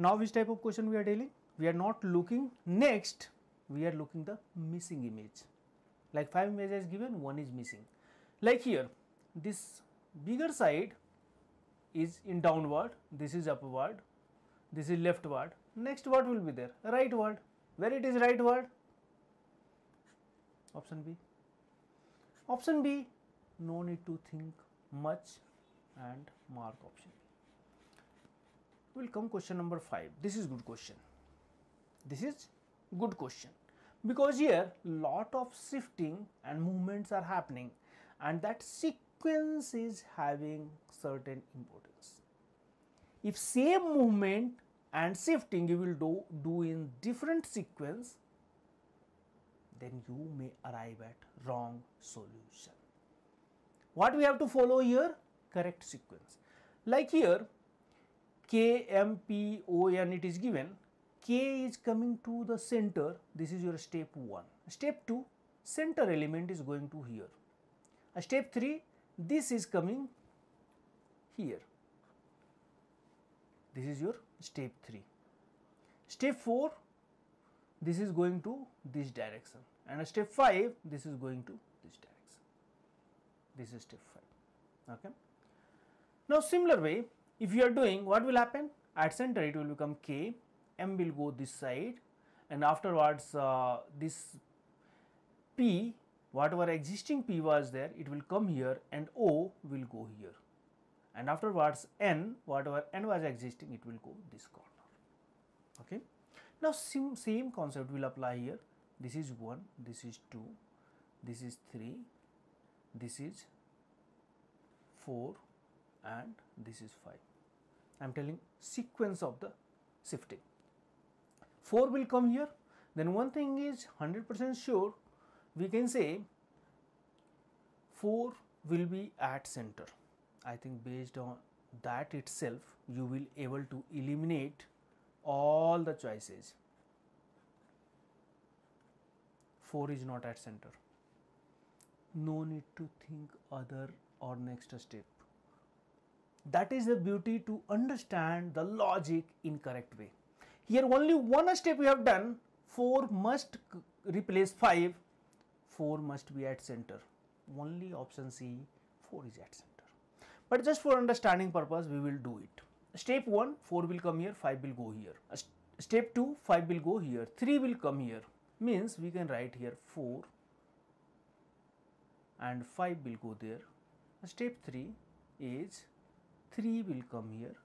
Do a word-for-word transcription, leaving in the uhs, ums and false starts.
Now which type of question we are dealing? We are not looking next, we are looking the missing image. Like five images given, one is missing. Like here, this bigger side is in downward, this is upward, this is leftward. Next what will be there? Rightward. Where it is rightward? Option B. Option B, no need to think much and mark option B. We will come question number five. This is good question. This is good question. Because here lot of shifting and movements are happening and that sequence is having certain importance. If same movement and shifting you will do, do in different sequence, then you may arrive at wrong solution. What we have to follow here? Correct sequence. Like here K, M, P, O, N it is given. K is coming to the center, this is your step one. Step two, center element is going to here. Step three, this is coming here. This is your step three. Step four, this is going to this direction. And step five, this is going to this direction. This is step five. Okay. Now, similar way, if you are doing, what will happen? At center, it will become K. M will go this side and afterwards uh, this P, whatever existing P was there, it will come here and O will go here. And afterwards N, whatever N was existing, it will go this corner. Okay. Now same, same concept will apply here. This is one, this is two, this is three, this is four and this is five. I am telling sequence of the shifting. four will come here. Then one thing is one hundred percent sure, we can say four will be at center. I think based on that itself, you will able to eliminate all the choices. four is not at center. No need to think other or next step. That is the beauty to understand the logic in correct way. Here only one step we have done, four must replace five, four must be at center. Only option C, four is at center. But just for understanding purpose, we will do it. Step one, four will come here, five will go here. Step two, five will go here, three will come here. Means we can write here four and five will go there. Step three is three will come here